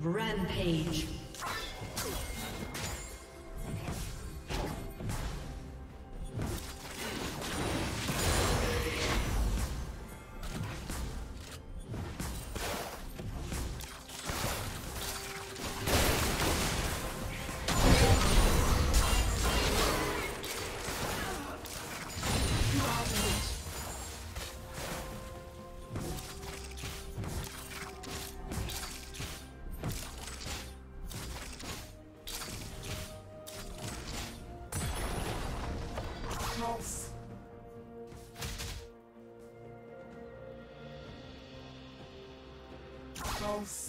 Rampage. Pulse.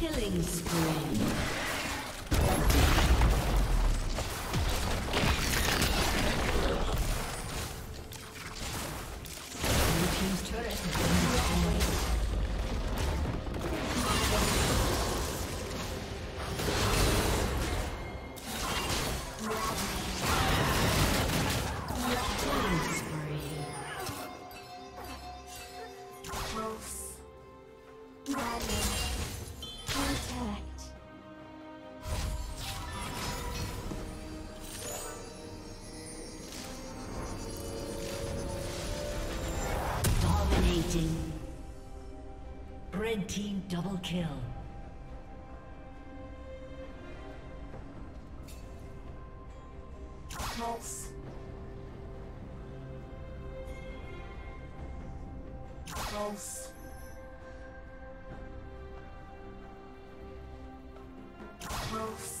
Killing spree. Red team double kill. Pulse. Pulse. Pulse.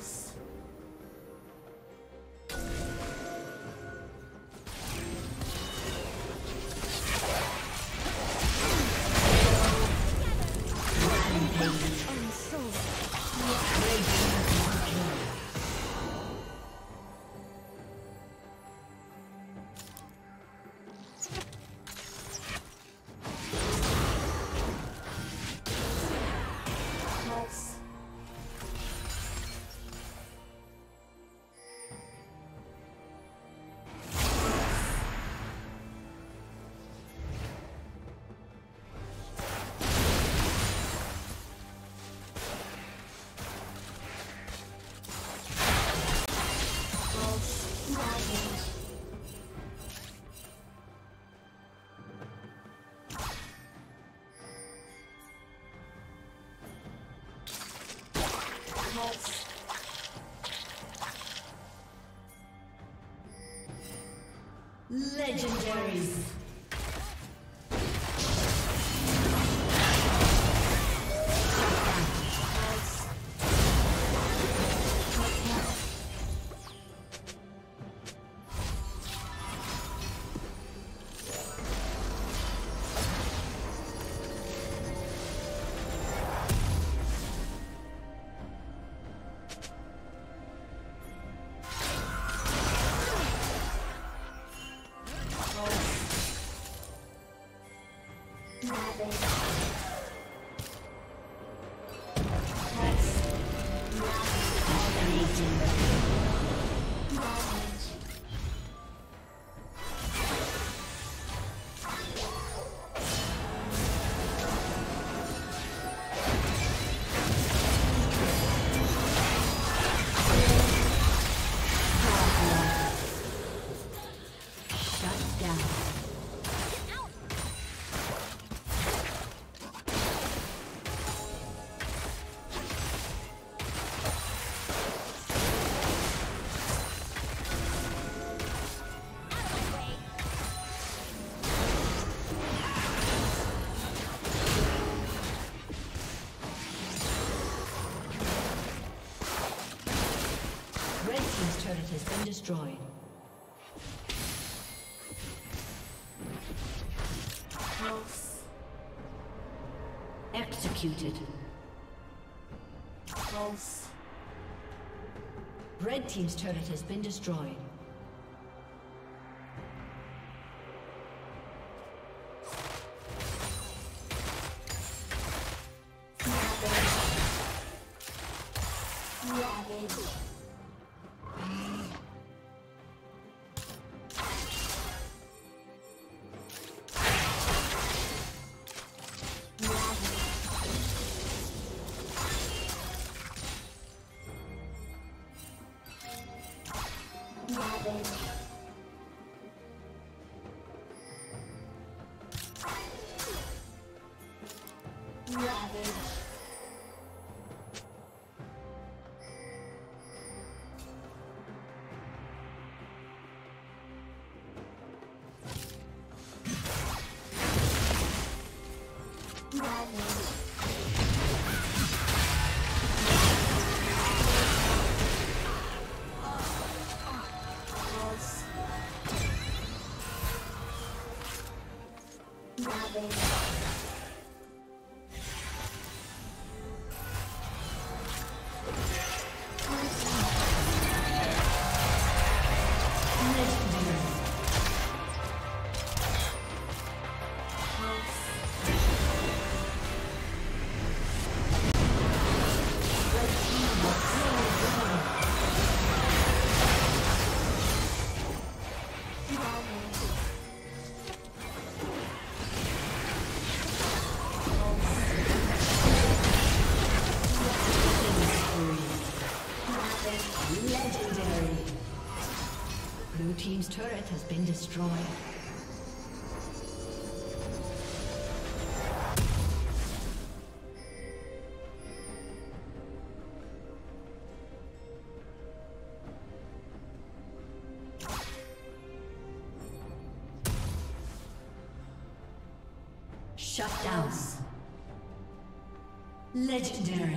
mais. Legendaries. Destroyed. Pulse. Executed. Pulse. Red team's turret has been destroyed. Team's turret has been destroyed. Shut down. Legendary.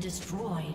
Destroyed.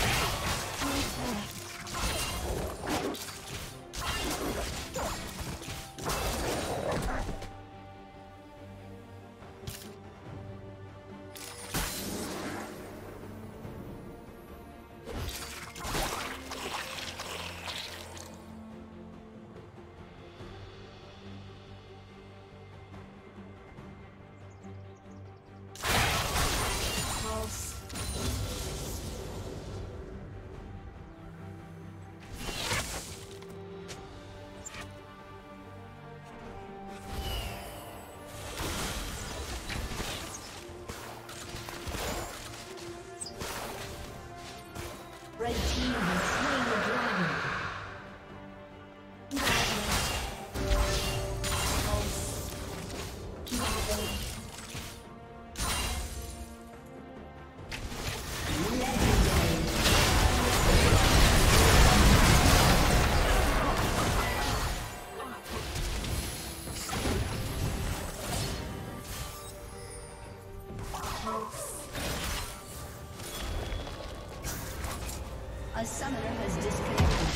Red team has slain the dragon. A summoner has disconnected.